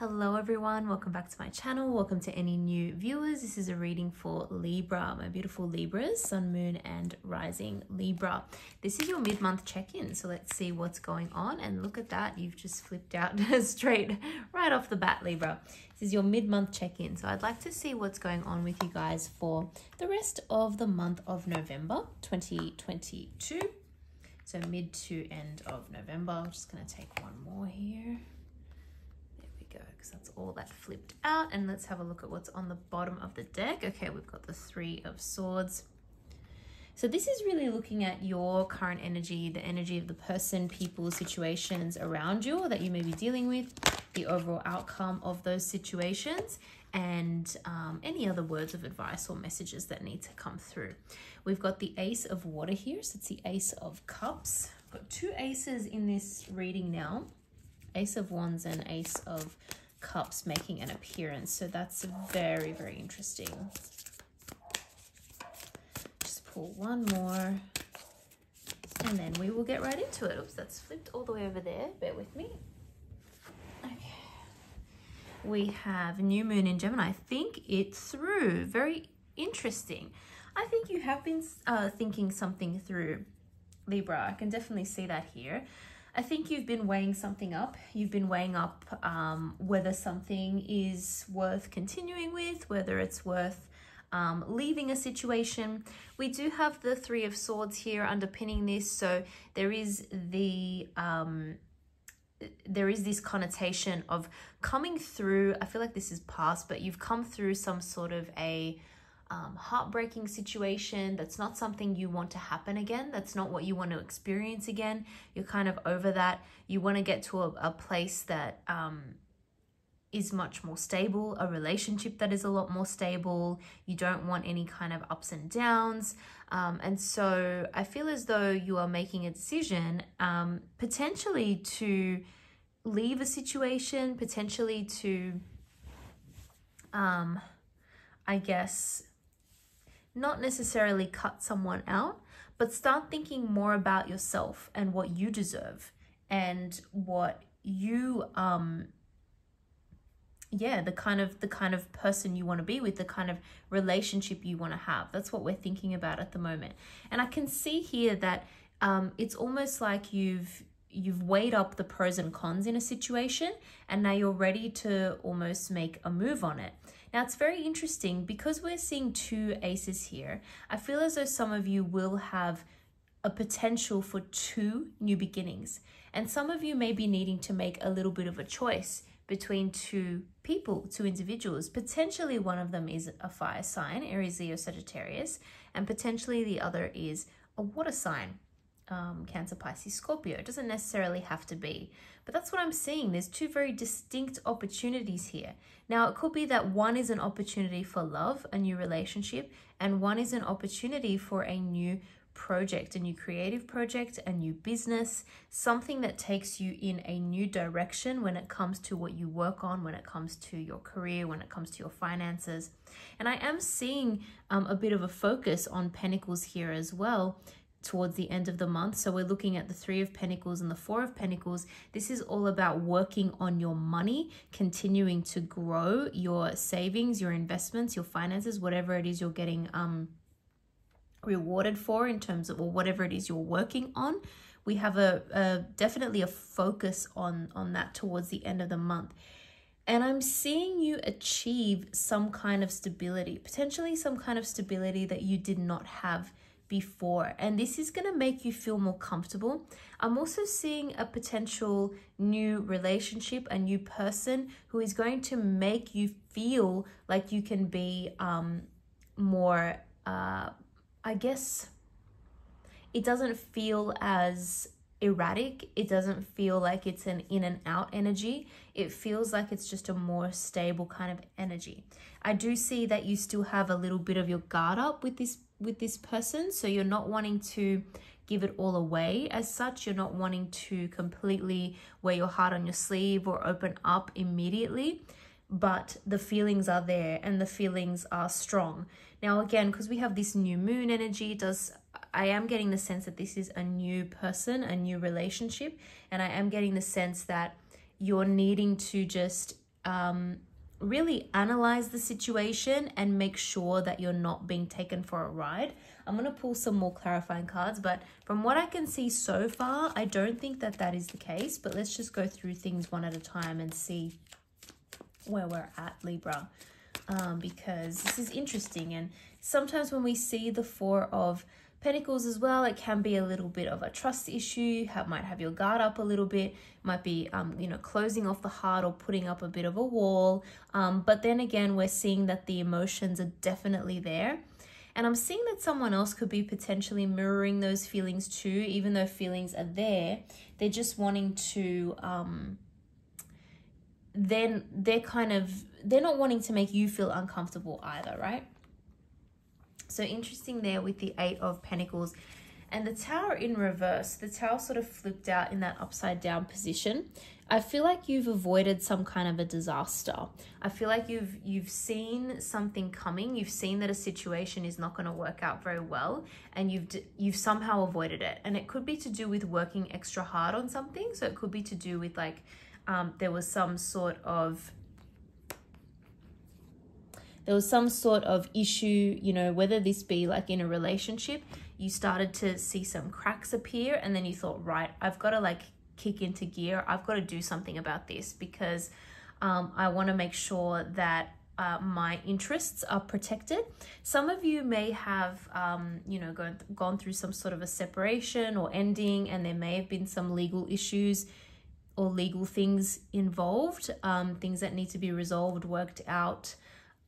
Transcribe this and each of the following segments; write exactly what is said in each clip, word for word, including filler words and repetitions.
Hello everyone, welcome back to my channel. Welcome to any new viewers. This is a reading for Libra, my beautiful Libras, Sun, Moon and Rising Libra. This is your mid-month check-in, so let's see what's going on. And look at that, you've just flipped out straight right off the bat, Libra. This is your mid-month check-in, so I'd like to see what's going on with you guys for the rest of the month of November twenty twenty-two. So mid to end of November. I'm just going to take one more here. Because that's all that flipped out. And let's have a look at what's on the bottom of the deck. Okay, we've got the Three of Swords. So this is really looking at your current energy, the energy of the person, people, situations around you or that you may be dealing with, the overall outcome of those situations, and um, any other words of advice or messages that need to come through. We've got the Ace of Water here, so it's the Ace of Cups. We've got two aces in this reading now. Ace of Wands and Ace of Cups making an appearance. So that's very, very interesting. Just pull one more and then we will get right into it. Oops, that's flipped all the way over there. Bear with me. Okay. We have New Moon in Gemini. Think it through. Very interesting. I think you have been uh, thinking something through, Libra. I can definitely see that here. I think you've been weighing something up. You've been weighing up um, whether something is worth continuing with, whether it's worth um, leaving a situation. We do have the Three of Swords here underpinning this. So there is the... Um, there is this connotation of coming through. I feel like this is past, but you've come through some sort of a... Um, heartbreaking situation. That's not something you want to happen again. That's not what you want to experience again. You're kind of over that. You want to get to a, a place that um, is much more stable, a relationship that is a lot more stable. You don't want any kind of ups and downs. Um, and so I feel as though you are making a decision um, potentially to leave a situation, potentially to, um, I guess, not necessarily cut someone out, but start thinking more about yourself and what you deserve and what you, um, yeah, the kind of, the kind of person you want to be with, the kind of relationship you want to have. That's what we're thinking about at the moment. And I can see here that, um, it's almost like you've, you've weighed up the pros and cons in a situation, and now you're ready to almost make a move on it. Now, it's very interesting because we're seeing two aces here. I feel as though some of you will have a potential for two new beginnings. And some of you may be needing to make a little bit of a choice between two people, two individuals. Potentially one of them is a fire sign, Aries, Leo, Sagittarius, and potentially the other is a water sign, um, Cancer, Pisces, Scorpio. It doesn't necessarily have to be. But that's what I'm seeing. There's two very distinct opportunities here. Now, it could be that one is an opportunity for love, a new relationship, and one is an opportunity for a new project, a new creative project, a new business, something that takes you in a new direction when it comes to what you work on, when it comes to your career, when it comes to your finances. And I am seeing um, a bit of a focus on Pentacles here as well, towards the end of the month. So we're looking at the Three of Pentacles and the Four of Pentacles. This is all about working on your money, continuing to grow your savings, your investments, your finances, whatever it is you're getting um, rewarded for in terms of, or whatever it is you're working on. We have a, a definitely a focus on, on that towards the end of the month. And I'm seeing you achieve some kind of stability, potentially some kind of stability that you did not have before, and this is going to make you feel more comfortable. I'm also seeing a potential new relationship, a new person who is going to make you feel like you can be um, more, uh, I guess, it doesn't feel as erratic. It doesn't feel like it's an in and out energy. It feels like it's just a more stable kind of energy. I do see that you still have a little bit of your guard up with this with this person, so you're not wanting to give it all away as such. You're not wanting to completely wear your heart on your sleeve or open up immediately, but the feelings are there and the feelings are strong. Now again, because we have this new moon energy, does I am getting the sense that this is a new person, a new relationship, and I am getting the sense that you're needing to just um, really analyze the situation and make sure that you're not being taken for a ride. I'm going to pull some more clarifying cards, but from what I can see so far, I don't think that that is the case, but let's just go through things one at a time and see where we're at, Libra, um, because this is interesting. And sometimes when we see the Four of Pentacles as well, it can be a little bit of a trust issue. It might have your guard up a little bit. It might be, um, you know, closing off the heart or putting up a bit of a wall. Um, but then again, we're seeing that the emotions are definitely there. And I'm seeing that someone else could be potentially mirroring those feelings too, even though feelings are there. They're just wanting to, um, then they're kind of, they're not wanting to make you feel uncomfortable either, right? So interesting there with the Eight of Pentacles and the Tower in reverse. The Tower sort of flipped out in that upside down position. I feel like you've avoided some kind of a disaster. I feel like you've you've seen something coming. You've seen that a situation is not going to work out very well, and you've you've somehow avoided it. And it could be to do with working extra hard on something. So it could be to do with like um, there was some sort of There was some sort of issue, you know, whether this be like in a relationship, you started to see some cracks appear and then you thought, right, I've got to like kick into gear. I've got to do something about this because um, I want to make sure that uh, my interests are protected. Some of you may have, um, you know, gone, gone through some sort of a separation or ending, and there may have been some legal issues or legal things involved, um, things that need to be resolved, worked out,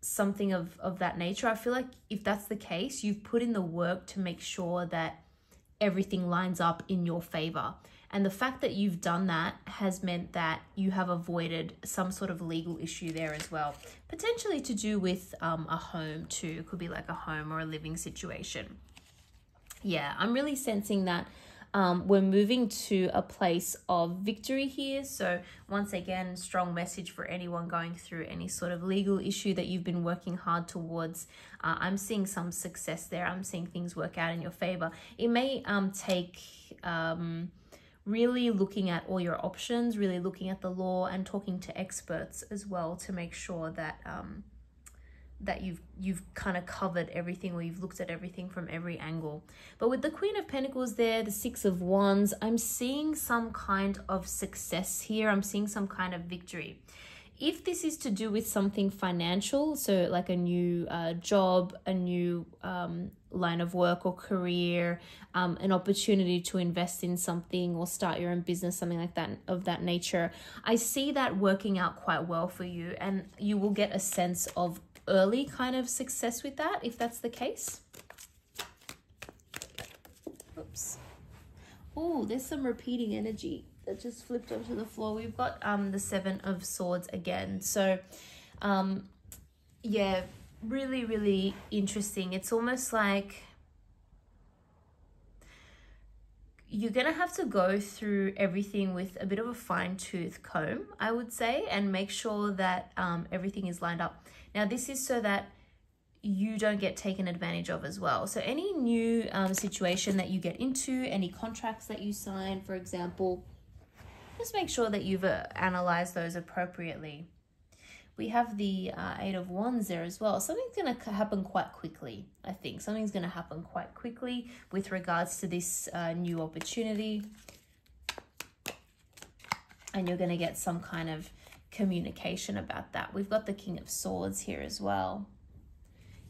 something of of that nature. I feel like if that's the case, you've put in the work to make sure that everything lines up in your favor, and the fact that you've done that has meant that you have avoided some sort of legal issue there as well, potentially to do with um a home too. It could be like a home or a living situation. Yeah, I'm really sensing that Um, we're moving to a place of victory here. So once again, strong message for anyone going through any sort of legal issue that you've been working hard towards. Uh, I'm seeing some success there. I'm seeing things work out in your favor. It may um, take um, really looking at all your options, really looking at the law and talking to experts as well to make sure that um, that you've you've kind of covered everything, or you've looked at everything from every angle. But with the Queen of Pentacles there, the Six of Wands, I'm seeing some kind of success here. I'm seeing some kind of victory. If this is to do with something financial, so like a new uh, job, a new um, line of work or career, um, an opportunity to invest in something or start your own business, something like that, of that nature, I see that working out quite well for you, and you will get a sense of early kind of success with that if that's the case. Oops. Oh, there's some repeating energy that just flipped onto the floor. We've got um the Seven of Swords again. So um yeah, really really interesting. It's almost like you're gonna have to go through everything with a bit of a fine-tooth comb, I would say, and make sure that um, everything is lined up. Now, this is so that you don't get taken advantage of as well. So any new um, situation that you get into, any contracts that you sign, for example, just make sure that you've uh, analyzed those appropriately. We have the uh, Eight of Wands there as well. Something's going to happen quite quickly, I think. Something's going to happen quite quickly with regards to this uh, new opportunity. And you're going to get some kind of communication about that. We've got the King of Swords here as well.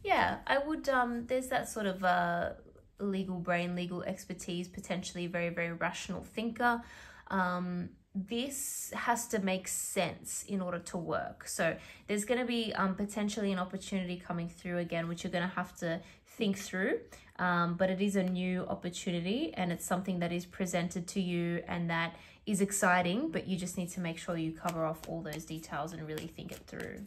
Yeah, I would, um, there's that sort of uh, legal brain, legal expertise, potentially very, very rational thinker. Um, this has to make sense in order to work. So there's going to be um, potentially an opportunity coming through again, which you're going to have to think through. Um, but it is a new opportunity, and it's something that is presented to you and that is exciting, but you just need to make sure you cover off all those details and really think it through.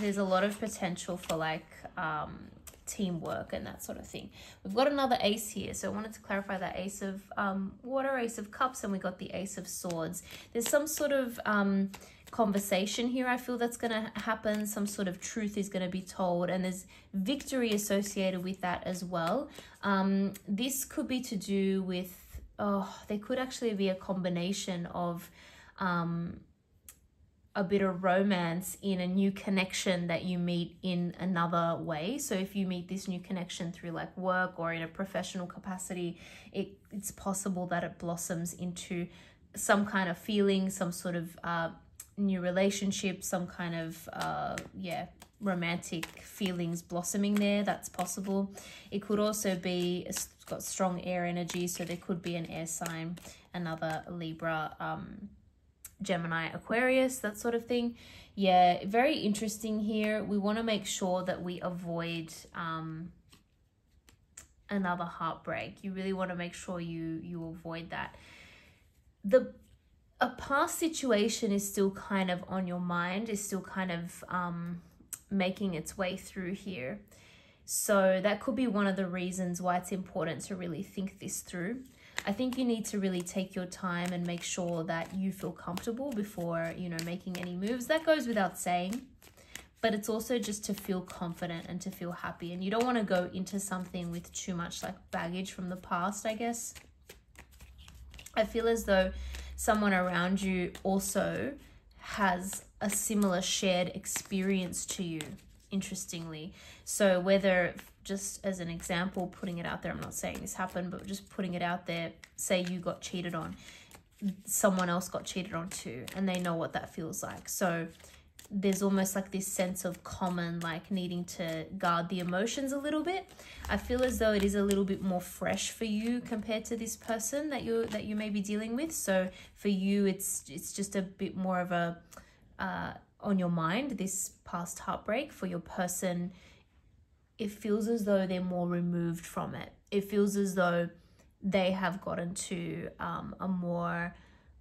There's a lot of potential for like, um, teamwork and that sort of thing. We've got another ace here, so I wanted to clarify that Ace of um Water, Ace of Cups, and we got the Ace of Swords. There's some sort of um conversation here, I feel, that's going to happen. Some sort of truth is going to be told, and there's victory associated with that as well. Um this could be to do with oh, there could actually be a combination of um, a bit of romance in a new connection that you meet in another way. So if you meet this new connection through like work or in a professional capacity, it, it's possible that it blossoms into some kind of feeling, some sort of uh, new relationship, some kind of, uh, yeah, romantic feelings blossoming there. That's possible. It could also be, it's got strong air energy, so there could be an air sign, another Libra, um, Gemini, Aquarius, that sort of thing. Yeah, very interesting here. We want to make sure that we avoid um, another heartbreak. You really want to make sure you you avoid that. The a past situation is still kind of on your mind, is still kind of um, making its way through here. So that could be one of the reasons why it's important to really think this through. I think you need to really take your time and make sure that you feel comfortable before, you know, making any moves. That goes without saying, but it's also just to feel confident and to feel happy. And you don't want to go into something with too much like baggage from the past, I guess. I feel as though someone around you also has a similar shared experience to you, interestingly. So whether, just as an example, putting it out there, I'm not saying this happened, but just putting it out there, say you got cheated on, someone else got cheated on too, and they know what that feels like. So there's almost like this sense of common, like needing to guard the emotions a little bit. I feel as though it is a little bit more fresh for you compared to this person that you that you may be dealing with. So for you, it's it's just a bit more of a uh, on your mind, this past heartbreak. For your person, it feels as though they're more removed from it. It feels as though they have gotten to um, a more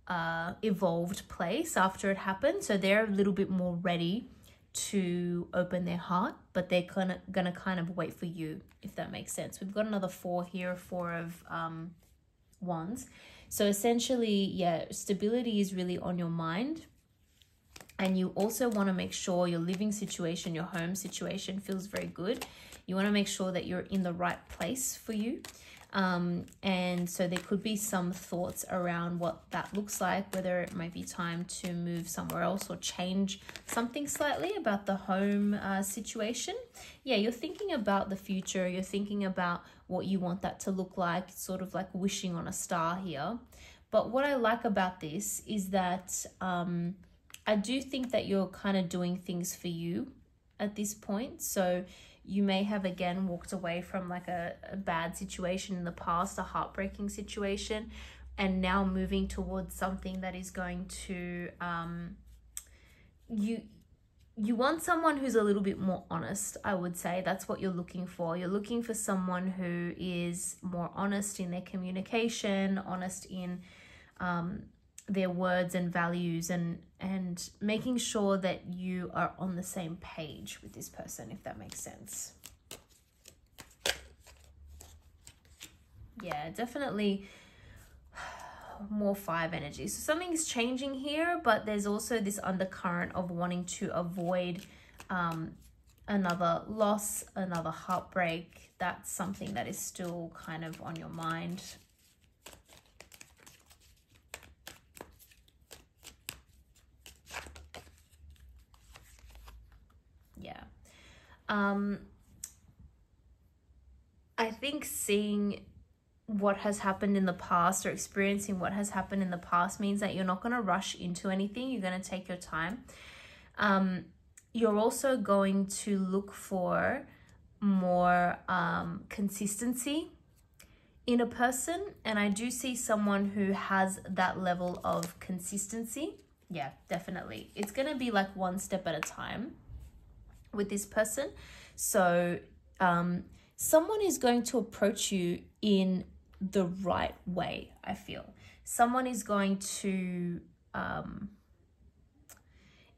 uh, evolved place after it happened. So they're a little bit more ready to open their heart, but they're kind of gonna kind of wait for you, if that makes sense. We've got another four here, four of um, wands. So essentially, yeah, stability is really on your mind. And you also want to make sure your living situation, your home situation feels very good. You want to make sure that you're in the right place for you. Um, and so there could be some thoughts around what that looks like, whether it might be time to move somewhere else or change something slightly about the home uh, situation. Yeah, you're thinking about the future. You're thinking about what you want that to look like. It's sort of like wishing on a star here. But what I like about this is that... Um, I do think that you're kind of doing things for you at this point. So you may have, again, walked away from like a, a bad situation in the past, a heartbreaking situation, and now moving towards something that is going to, um, you, you want someone who's a little bit more honest, I would say. That's what you're looking for. You're looking for someone who is more honest in their communication, honest in, um, their words and values, and and making sure that you are on the same page with this person, if that makes sense. Yeah, definitely more five energy. So something's changing here, but there's also this undercurrent of wanting to avoid um, another loss, another heartbreak. That's something that is still kind of on your mind. Um, I think seeing what has happened in the past or experiencing what has happened in the past means that you're not going to rush into anything. You're going to take your time. Um, you're also going to look for more um, consistency in a person. And I do see someone who has that level of consistency. Yeah, definitely. It's going to be like one step at a time with this person. So um, someone is going to approach you in the right way, I feel. Someone is going to, um,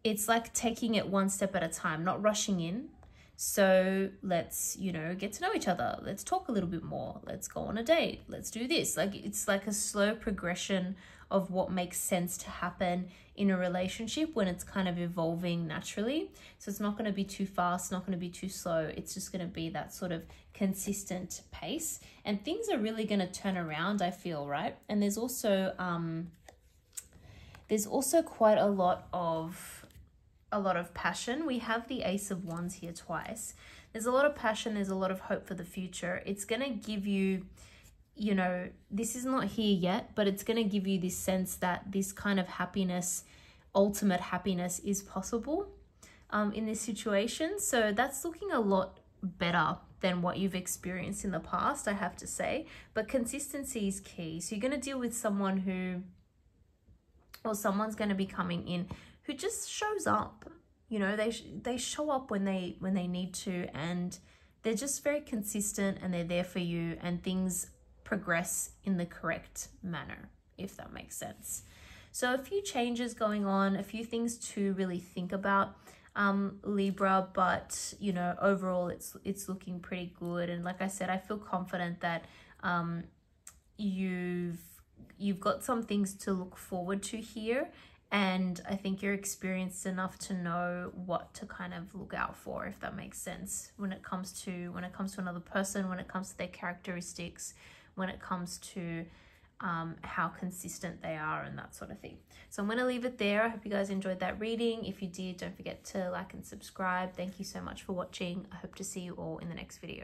it's like taking it one step at a time, not rushing in. So let's, you know, get to know each other. Let's talk a little bit more. Let's go on a date. Let's do this. Like, it's like a slow progression of what makes sense to happen in a relationship when it's kind of evolving naturally. So it's not going to be too fast, not going to be too slow. It's just going to be that sort of consistent pace, and things are really going to turn around, I feel, right? And there's also um there's also quite a lot of a lot of passion. We have the Ace of Wands here twice. There's a lot of passion, there's a lot of hope for the future. It's going to give you, you know, this is not here yet, but it's going to give you this sense that this kind of happiness, ultimate happiness, is possible um, in this situation. So that's looking a lot better than what you've experienced in the past, I have to say. But consistency is key. So you're going to deal with someone who, or someone's going to be coming in who just shows up. You know, they they show up when they when they need to, and they're just very consistent, and they're there for you, and things progress in the correct manner, if that makes sense. So a few changes going on, a few things to really think about, um, Libra, but you know, overall it's it's looking pretty good. And like I said, I feel confident that um, you've you've got some things to look forward to here. And I think you're experienced enough to know what to kind of look out for, if that makes sense, when it comes to when it comes to another person, when it comes to their characteristics, when it comes to um, how consistent they are and that sort of thing. So I'm going to leave it there. I hope you guys enjoyed that reading. If you did, don't forget to like and subscribe. Thank you so much for watching. I hope to see you all in the next video.